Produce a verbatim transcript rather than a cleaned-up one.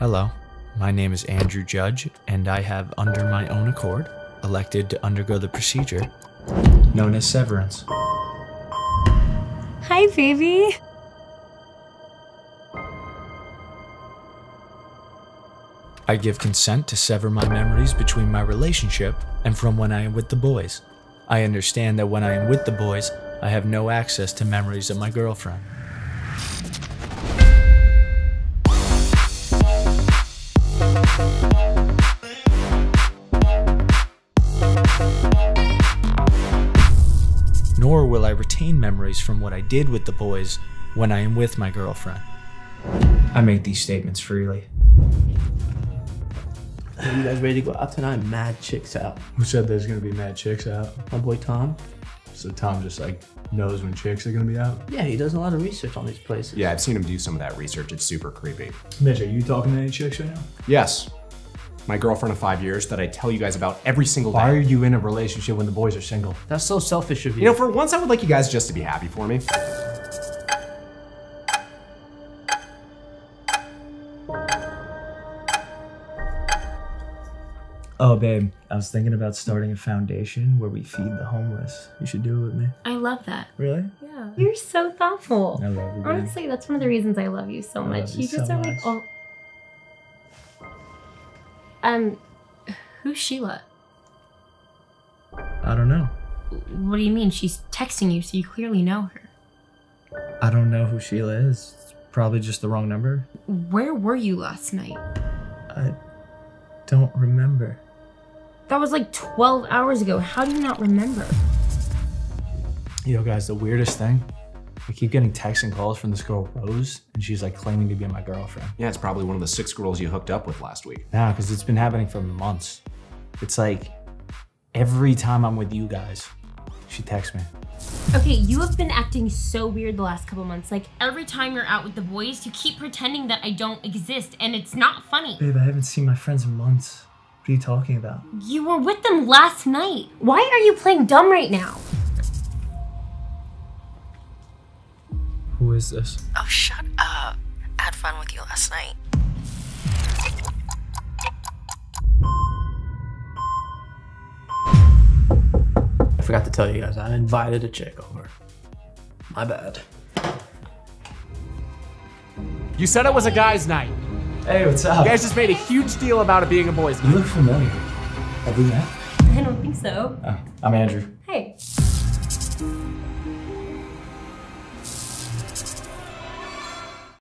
Hello, my name is Andrew Judge, and I have, under my own accord, elected to undergo the procedure known as severance. Hi, baby. I give consent to sever my memories between my relationship and from when I am with the boys. I understand that when I am with the boys, I have no access to memories of my girlfriend. Nor will I retain memories from what I did with the boys when I am with my girlfriend. I make these statements freely. Are you guys ready to go out tonight? Mad chicks out. Who said there's gonna be mad chicks out? My boy Tom. So Tom just like knows when chicks are gonna be out? Yeah, he does a lot of research on these places. Yeah, I've seen him do some of that research. It's super creepy. Mitch, are you talking to any chicks right now? Yes. My girlfriend of five years that I tell you guys about every single day. Why are you in a relationship when the boys are single? That's so selfish of you. You know, for once I would like you guys just to be happy for me. Oh babe, I was thinking about starting a foundation where we feed the homeless. You should do it with me. I love that. Really? Yeah. You're so thoughtful. I love you. Honestly, that's one of the reasons I love you so I much. You, you just so are much. like all Um, who's Sheila? I don't know. What do you mean? She's texting you, so you clearly know her. I don't know who Sheila is. It's probably just the wrong number. Where were you last night? I don't remember. That was like twelve hours ago. How do you not remember? Yo guys, the weirdest thing. I keep getting texts and calls from this girl, Rose, and she's like claiming to be my girlfriend. Yeah, it's probably one of the six girls you hooked up with last week. Nah, because it's been happening for months. It's like, every time I'm with you guys, she texts me. Okay, you have been acting so weird the last couple months. Like, every time you're out with the boys, you keep pretending that I don't exist, and it's not funny. Babe, I haven't seen my friends in months. What are you talking about? You were with them last night. Why are you playing dumb right now? Who is this? Oh, shut up. I had fun with you last night. I forgot to tell you guys, I invited a chick over. My bad. You said it was a guy's night. Hey, what's up? You guys just made a huge deal about it being a boy's night. You look familiar. Have we met? I don't think so. Oh, I'm Andrew.